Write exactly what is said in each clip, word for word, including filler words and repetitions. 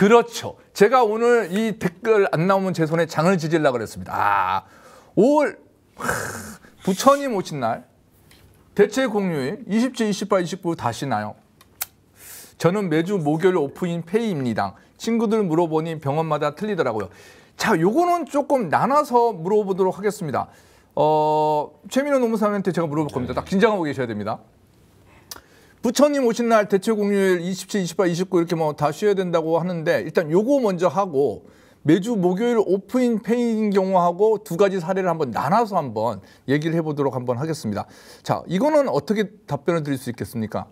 그렇죠. 제가 오늘 이 댓글 안 나오면 제 손에 장을 지질라 그랬습니다. 아, 오월 부처님 오신 날 대체 공휴일 이십칠, 이십팔, 이십구 다시 나요. 저는 매주 목요일 오프인 페이입니다. 친구들 물어보니 병원마다 틀리더라고요. 자, 요거는 조금 나눠서 물어보도록 하겠습니다. 어, 최민호 노무사님한테 제가 물어볼 겁니다. 딱 긴장하고 계셔야 됩니다. 부처님 오신 날 대체 공휴일 이십칠, 이십팔, 이십구 이렇게 뭐 다 쉬어야 된다고 하는데, 일단 요거 먼저 하고 매주 목요일 오프인 페이인 경우하고 두 가지 사례를 한번 나눠서 한번 얘기를 해보도록 한번 하겠습니다. 자, 이거는 어떻게 답변을 드릴 수 있겠습니까?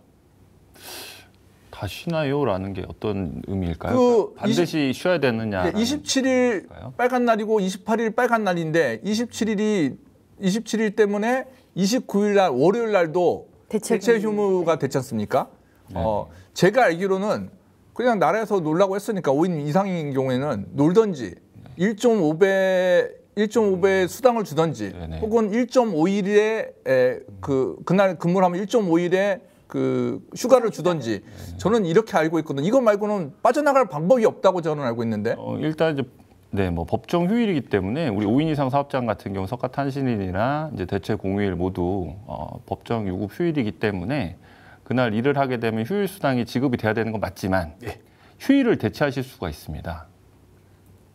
다 쉬나요라는 게 어떤 의미일까요? 그 반드시 이십, 쉬어야 되느냐? 이십칠 일 의미일까요? 빨간 날이고 이십팔 일 빨간 날인데 이십칠 일이 이십칠 일 때문에 이십구 일 날 월요일 날도 대체, 대체 휴무가 됐지 않습니까? 네. 어, 제가 알기로는 그냥 나라에서 놀라고 했으니까 오 인 이상인 경우에는 놀던지 네. 일 점 오 배, 일 점 오 배 수당을 주던지 네네. 혹은 일 점 오 일에 에, 그, 그날 근무를 하면 일 점 오 일에 그 휴가를 주던지 네네. 저는 이렇게 알고 있거든요. 이거 말고는 빠져나갈 방법이 없다고 저는 알고 있는데. 어, 일단 이제 네, 뭐 법정 휴일이기 때문에 우리 오 인 이상 사업장 같은 경우 석가탄신일이나 이제 대체 공휴일 모두 어, 법정 유급 휴일이기 때문에 그날 일을 하게 되면 휴일 수당이 지급이 돼야 되는 건 맞지만 예. 휴일을 대체하실 수가 있습니다.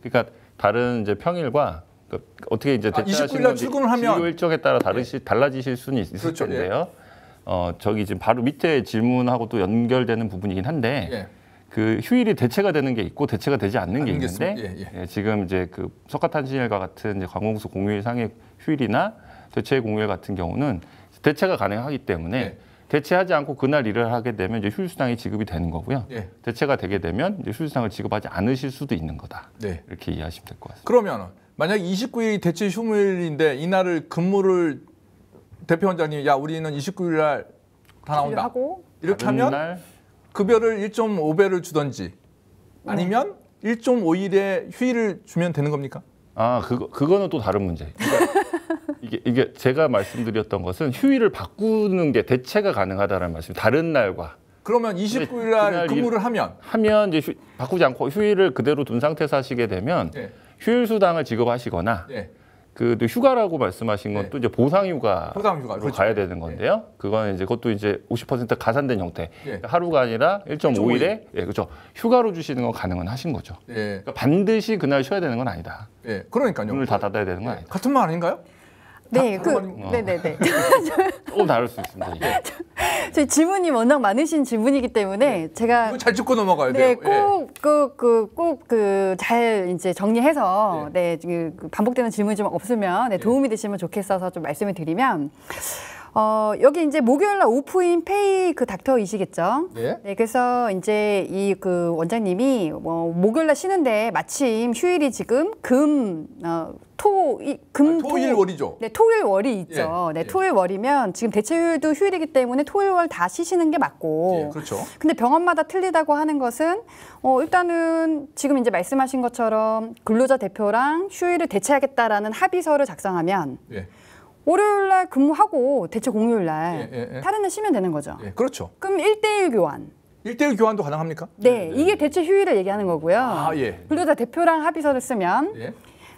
그러니까 다른 이제 평일과 그러니까 어떻게 이제 대체하시는 건지 진료 일정에 따라 다르시, 예. 달라지실 수는 있을 그렇죠, 텐데요. 예. 어, 저기 지금 바로 밑에 질문하고 또 연결되는 부분이긴 한데 예. 그 휴일이 대체가 되는 게 있고 대체가 되지 않는 게 알겠습니다. 있는데 예, 예. 예, 지금 이제 그 석가탄신일과 같은 이제 관공서 공휴일 상의 휴일이나 대체 공휴일 같은 경우는 대체가 가능하기 때문에 예. 대체하지 않고 그날 일을 하게 되면 이제 휴일 수당이 지급이 되는 거고요. 예. 대체가 되게 되면 이제 휴일 수당을 지급하지 않으실 수도 있는 거다. 네. 이렇게 이해하시면 될 것 같습니다. 그러면 만약 이십구 일이 대체 휴무일인데 이날을 근무를 대표원장님, 야, 우리는 이십구 일 날 다 나온다. 하고, 이렇게 하면 날... 급여를 일 점 오 배를 주던지 아니면 음. 일 점 오 일에 휴일을 주면 되는 겁니까? 아, 그거, 그거는 또 다른 문제. 그러니까 이게, 이게 제가 말씀드렸던 것은 휴일을 바꾸는 게 대체가 가능하다는 말씀. 다른 날과. 그러면 이십구 일 날 근무를 일, 하면? 하면 이제 휴, 바꾸지 않고 휴일을 그대로 둔 상태에서 하시게 되면 네. 휴일 수당을 지급하시거나 네. 그 휴가라고 말씀하신 건 또 네. 이제 보상휴가로 보상휴가, 그렇죠. 가야 되는 건데요. 네. 그건 이제 그것도 이제 오십 퍼센트 가산된 형태. 네. 하루가 아니라 일 점 오 일에 예, 네, 그렇죠. 휴가로 주시는 건 가능은 하신 거죠. 네. 그러니까 반드시 그날 쉬어야 되는 건 아니다. 예, 네. 그러니까요. 문을 다 닫아야 되는 건 네. 아니다. 같은 말 아닌가요? 네, 그, 어. 네네네. 조금 다를 수 있습니다. 예. 저희 질문이 워낙 많으신 질문이기 때문에 네. 제가 잘 짚고 넘어가야 돼요. 네, 꼭 그 그 꼭 그 잘 이제 정리해서 네, 네 반복되는 질문이 좀 없으면 네, 도움이 되시면 좋겠어서 좀 말씀을 드리면. 어, 여기 이제 목요일 날 오프인 페이 그 닥터이시겠죠? 네. 네 그래서 이제 이 그 원장님이 뭐 목요일 날 쉬는데 마침 휴일이 지금 금, 어, 토, 이, 금, 아, 토일 토, 월이죠? 네, 토일 월이 있죠. 예. 네, 토일 월이면 지금 대체 휴일도 휴일이기 때문에 토일 월 다 쉬시는 게 맞고. 예, 그렇죠. 근데 병원마다 틀리다고 하는 것은 어, 일단은 지금 이제 말씀하신 것처럼 근로자 대표랑 휴일을 대체하겠다라는 합의서를 작성하면. 예. 월요일 날 근무하고 대체 공휴일 날 예, 예, 예. 다른 날 쉬면 되는 거죠. 예, 그렇죠. 그럼 일 대 일 교환. 일 대 일 교환도 가능합니까? 네, 네. 이게 대체 휴일을 얘기하는 거고요. 아, 예. 근로자 대표랑 합의서를 쓰면. 예.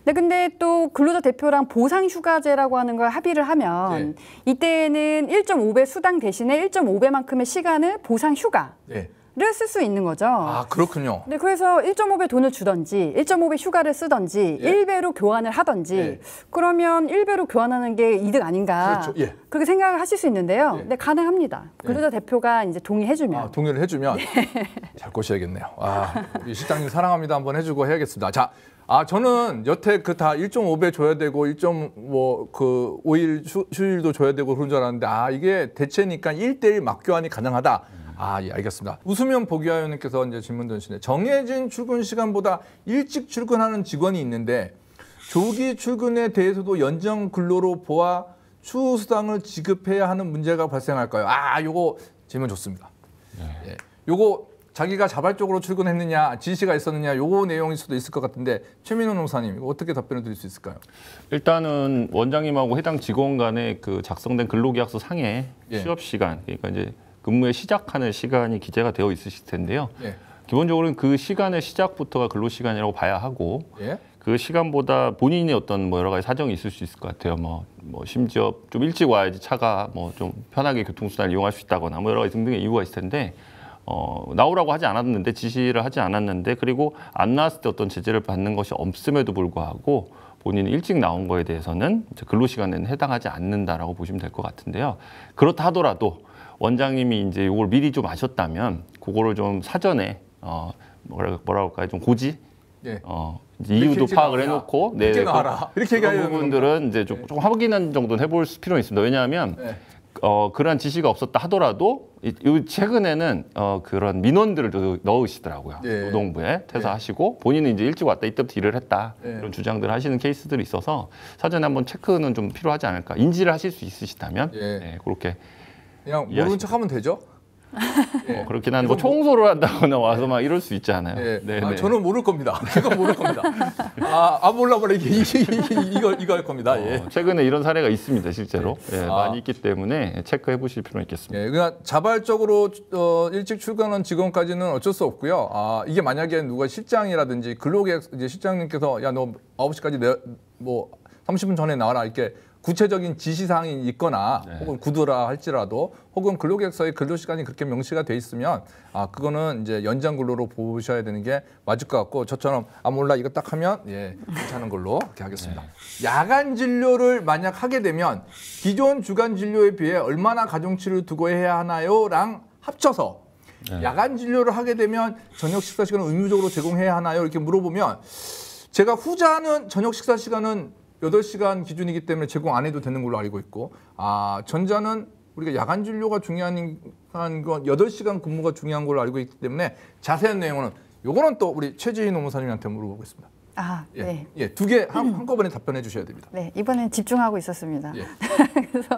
네, 근데 또 근로자 대표랑 보상 휴가제라고 하는 걸 합의를 하면 예. 이때는 일 점 오 배 수당 대신에 일 점 오 배만큼의 시간을 보상 휴가. 예. 를 쓸 수 있는 거죠. 아, 그렇군요. 네, 그래서 일 점 오 배 돈을 주던지, 일 점 오 배 휴가를 쓰던지, 예. 일 배로 교환을 하던지, 예. 그러면 일 배로 교환하는 게 이득 아닌가. 그렇죠. 예. 그렇게 생각을 하실 수 있는데요. 예. 네, 가능합니다. 근로자 예. 대표가 이제 동의해주면. 아, 동의를 해주면. 네. 잘 꼬셔야겠네요. 아, 우리 실장님 사랑합니다. 한번 해주고 해야겠습니다. 자, 아, 저는 여태 그 다 일 점 오 배 줘야 되고, 일 점 오 일 휴, 휴일도 줘야 되고 그런 줄 알았는데, 아, 이게 대체니까 일 대 일 맞교환이 가능하다. 아, 예, 알겠습니다. 웃으면 보기하연님께서 이제 질문 던지시네. 정해진 출근 시간보다 일찍 출근하는 직원이 있는데 조기 출근에 대해서도 연장 근로로 보아 추후 수당을 지급해야 하는 문제가 발생할까요? 아, 요거 질문 좋습니다. 네. 예, 요거 자기가 자발적으로 출근했느냐, 지시가 있었느냐, 요거 내용일 수도 있을 것 같은데 최민호 노무사님 어떻게 답변을 드릴 수 있을까요? 일단은 원장님하고 해당 직원 간의 그 작성된 근로계약서 상에 예. 취업 시간 그러니까 이제 근무에 시작하는 시간이 기재가 되어 있으실 텐데요. 예. 기본적으로는 그 시간의 시작부터가 근로시간이라고 봐야 하고 예? 그 시간보다 본인의 어떤 뭐 여러 가지 사정이 있을 수 있을 것 같아요. 뭐, 뭐 심지어 좀 일찍 와야지 차가 뭐 좀 편하게 교통수단을 이용할 수 있다거나 뭐 여러 가지 등등의 이유가 있을 텐데 어, 나오라고 하지 않았는데 지시를 하지 않았는데 그리고 안 나왔을 때 어떤 제재를 받는 것이 없음에도 불구하고 본인이 일찍 나온 거에 대해서는 근로시간에는 해당하지 않는다라고 보시면 될 것 같은데요. 그렇다 하더라도 원장님이 이제 이걸 미리 좀 아셨다면 그거를 좀 사전에 어, 뭐라 뭐라 할까요? 좀 고지 네. 어, 이유도 파악을 나와라. 해놓고 네, 이렇게 나와라. 이렇게 그런 부분들은 이제 좀, 네. 좀 확인한 정도는 해볼 필요는 있습니다. 왜냐하면 네. 어, 그러한 지시가 없었다 하더라도 이, 이 최근에는 어, 그런 민원들을 넣으시더라고요. 네. 노동부에 퇴사하시고 본인은 이제 일찍 왔다 이때부터 일을 했다 네. 이런 주장들을 하시는 케이스들이 있어서 사전에 한번 체크는 좀 필요하지 않을까 인지를 하실 수 있으시다면 네. 네, 그렇게 그냥 모르는 척하면 되죠. 예. 어, 그렇긴 한데 뭐 청소를 한다거나 와서 예. 막 이럴 수 있지 않아요? 예. 네, 아, 네. 저는 모를 겁니다. 제가 모를 겁니다. 아, 아 몰라 몰라 이게, 이게, 이게 이거 이거 할 겁니다. 어, 예. 최근에 이런 사례가 있습니다, 실제로 예. 예, 아. 많이 있기 때문에 체크해 보실 필요가 있겠습니다. 예, 그냥 자발적으로 어, 일찍 출근한 직원까지는 어쩔 수 없고요. 아 이게 만약에 누가 실장이라든지 근로계획 이제 실장님께서 야 너 아홉 시까지 내, 뭐 삼십 분 전에 나와라 이렇게. 구체적인 지시사항이 있거나 네. 혹은 구두라 할지라도 혹은 근로계획서에 근로시간이 그렇게 명시가 돼 있으면 아 그거는 이제 연장근로로 보셔야 되는 게 맞을 것 같고 저처럼 아 몰라 이거 딱 하면 예 괜찮은 걸로 이렇게 하겠습니다. 네. 야간진료를 만약 하게 되면 기존 주간진료에 비해 얼마나 가중치를 두고 해야 하나요?랑 합쳐서 네. 야간진료를 하게 되면 저녁 식사시간을 의무적으로 제공해야 하나요? 이렇게 물어보면 제가 후자는 저녁 식사시간은 여덟 시간 기준이기 때문에 제공 안 해도 되는 걸로 알고 있고 아 전자는 우리가 야간 진료가 중요한 건 여덟 시간 근무가 중요한 걸로 알고 있기 때문에 자세한 내용은 요거는 또 우리 최지희 노무사님한테 물어보겠습니다. 아, 예. 네. 예, 두 개 한꺼번에 답변해 주셔야 됩니다. 네, 이번엔 집중하고 있었습니다. 예. 그래서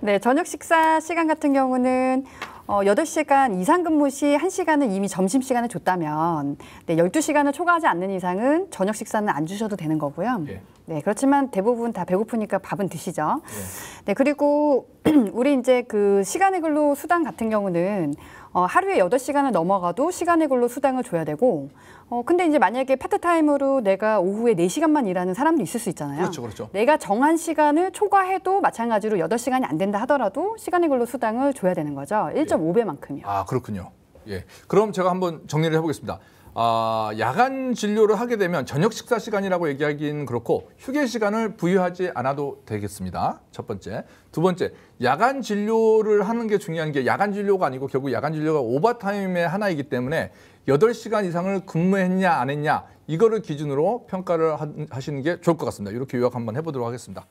네, 저녁 식사 시간 같은 경우는 어, 여덟 시간 이상 근무 시 한 시간은 이미 점심시간을 줬다면 네, 열두 시간을 초과하지 않는 이상은 저녁 식사는 안 주셔도 되는 거고요. 예. 네, 그렇지만 대부분 다 배고프니까 밥은 드시죠. 예. 네, 그리고 우리 이제 그 시간의 근로 수당 같은 경우는 어, 하루에 여덟 시간을 넘어가도 시간의 근로 수당을 줘야 되고 어, 근데 이제 만약에 파트타임으로 내가 오후에 네 시간만 일하는 사람도 있을 수 있잖아요. 그렇죠, 그렇죠. 내가 정한 시간을 초과해도 마찬가지로 여덟 시간이 안 된다 하더라도 시간의 근로 수당을 줘야 되는 거죠. 일 점 오 배만큼이요. 아, 그렇군요. 예. 그럼 제가 한번 정리를 해보겠습니다. 아, 야간 진료를 하게 되면 저녁 식사 시간이라고 얘기하기는 그렇고 휴게 시간을 부여하지 않아도 되겠습니다. 첫 번째. 두 번째, 야간 진료를 하는 게 중요한 게 야간 진료가 아니고 결국 야간 진료가 오버타임의 하나이기 때문에 여덟 시간 이상을 근무했냐 안 했냐 이거를 기준으로 평가를 하시는 게 좋을 것 같습니다. 이렇게 요약 한번 해보도록 하겠습니다.